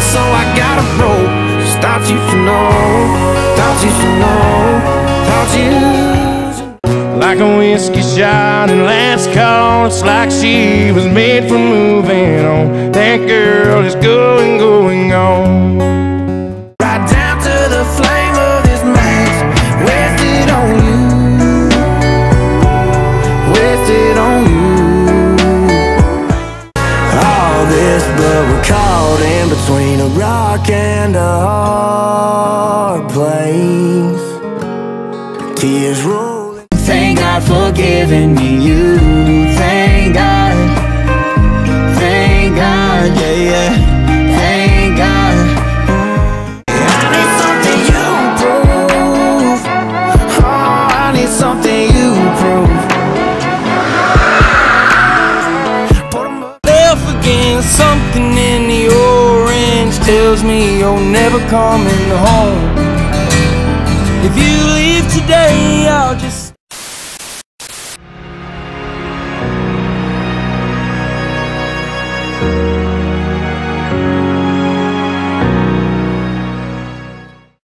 So I gotta roll. Just thought you should know, thought you should know, thought you. Like a whiskey shot and last call, it's like she was made for moving on. That girl is going, going on. Right down to the flame of this match, wasted on you, wasted on you. All this blood we're caught in between a rock and a hard place, tears rolling. Thank God for giving me you. Thank God, yeah, yeah. Thank God. I need something you prove. Oh, I need something you prove. Put 'em up. Left again, something in the old tells me you're never coming home.